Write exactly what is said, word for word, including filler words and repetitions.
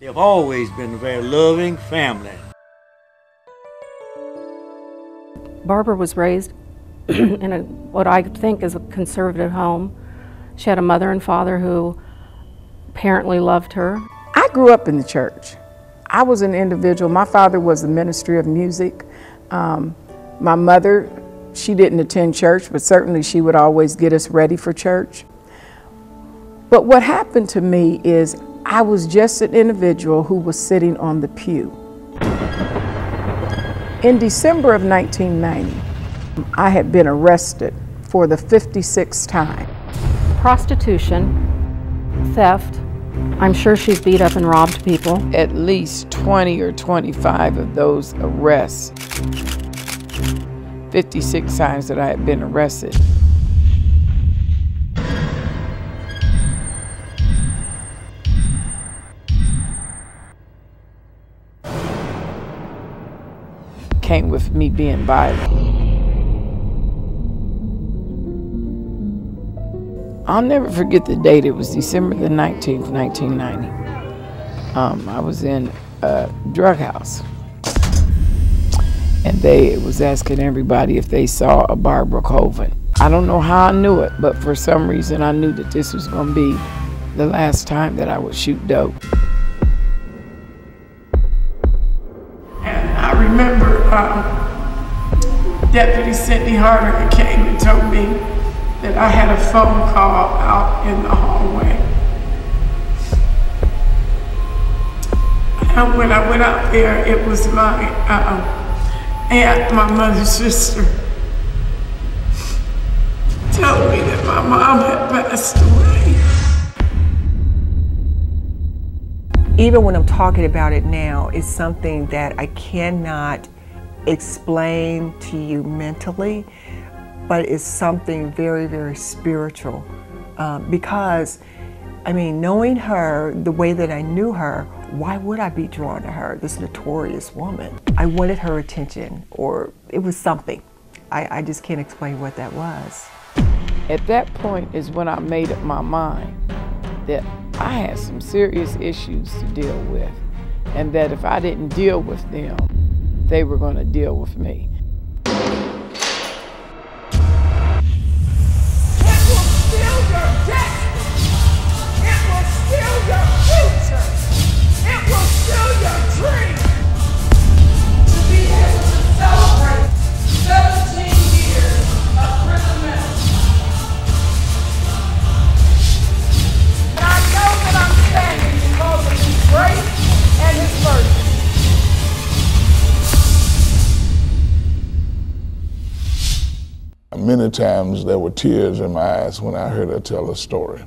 They have always been a very loving family. Barbara was raised in a, what I think is a conservative home. She had a mother and father who apparently loved her. I grew up in the church. I was an individual. My father was the ministry of music. Um, my mother, she didn't attend church, but certainly she would always get us ready for church. But what happened to me is I was just an individual who was sitting on the pew. In December of nineteen ninety, I had been arrested for the fifty-sixth time. Prostitution, theft, I'm sure she's beat up and robbed people. At least twenty or twenty-five of those arrests, fifty-six times that I had been arrested. Came with me being violent. I'll never forget the date. It was December the nineteenth, nineteen ninety. Um, I was in a drug house, and they was asking everybody if they saw a Barbara Colvin. I don't know how I knew it, but for some reason I knew that this was going to be the last time that I would shoot dope. Remember, um, Deputy Sidney Harder came and told me that I had a phone call out in the hallway. And when I went out there, it was my um, aunt, my mother's sister, told me that my mom had passed away. Even when I'm talking about it now, it's something that I cannot explain to you mentally, but it's something very, very spiritual. Uh, because, I mean, knowing her the way that I knew her, why would I be drawn to her, this notorious woman? I wanted her attention, or it was something. I, I just can't explain what that was. At that point is when I made up my mind that I had some serious issues to deal with, and that if I didn't deal with them, they were going to deal with me. Many times there were tears in my eyes when I heard her tell her story.